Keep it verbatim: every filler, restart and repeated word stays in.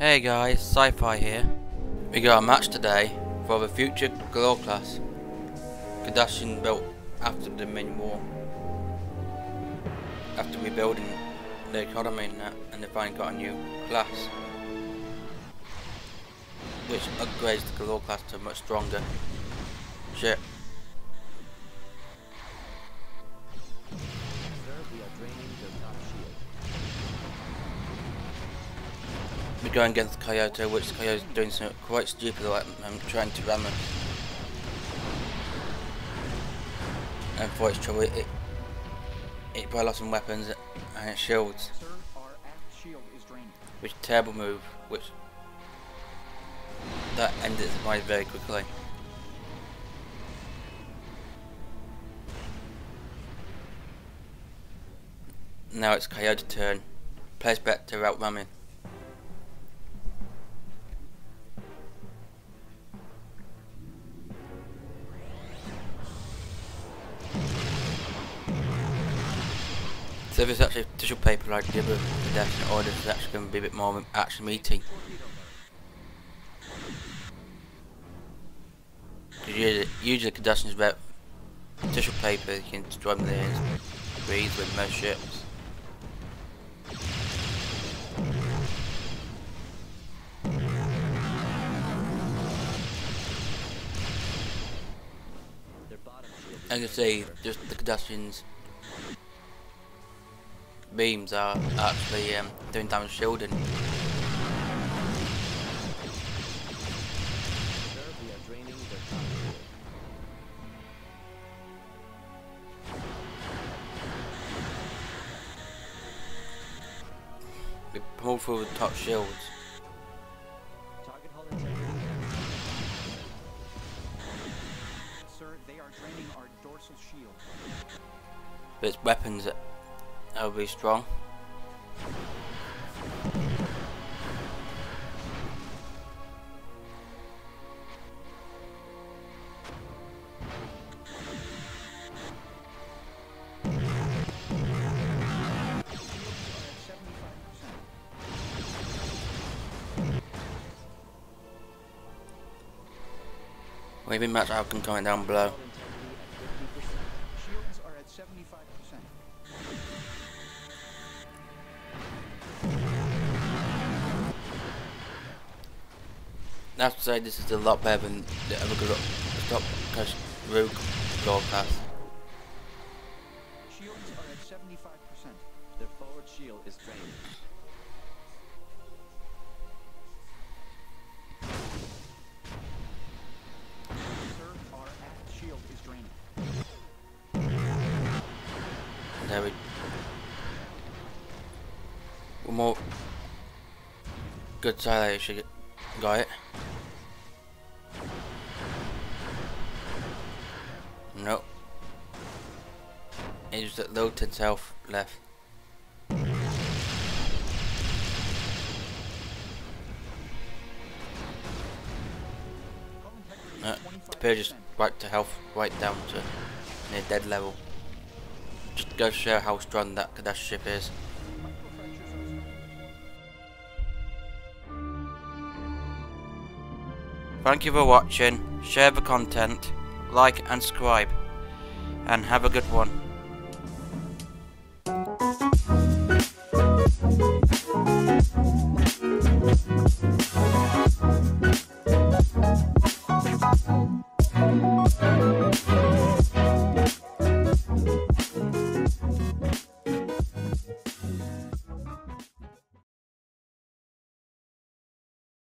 Hey guys, Sci-Fi here. We got a match today for the future Galor Class, Kardashian built after the Ming War, after rebuilding the economy and that, and they finally got a new class, which upgrades the Galor Class to much stronger ship. We're going against Kyoto, which Kyoto's doing something quite stupid like I'm trying to ram it. And for its trouble, it it brought lots of weapons and its shields. Which is a terrible move, which that ended its fight very quickly. Now it's Kyoto's turn. Plays back to route ramming. So if it's actually tissue paper like the other Kardashian orders, it's actually going to be a bit more of an action meeting. Usually, usually Kardashians about tissue paper, you can destroy them in degrees with most ships. As you can see, just the Kardashians beams are actually um, doing damage shielding. We pull through the top shields. Sir, they are draining our dorsal shield. But it's weapons that I'll be strong. Maybe match I can comment down below. Shields are at seventy-five percent. I have to say, this is a lot better than the other good top cash rogue goal pass. Shields are at seventy-five percent. Their forward shield is drained. Sir, our aft shield is drained. There we go. One more good side I should get. Got it. Nope. It just that low to self left. No, the pair just right to health, right down to near dead level. Just go show how strong that Kardashian ship is. Thank you for watching, share the content, like and subscribe, and have a good one.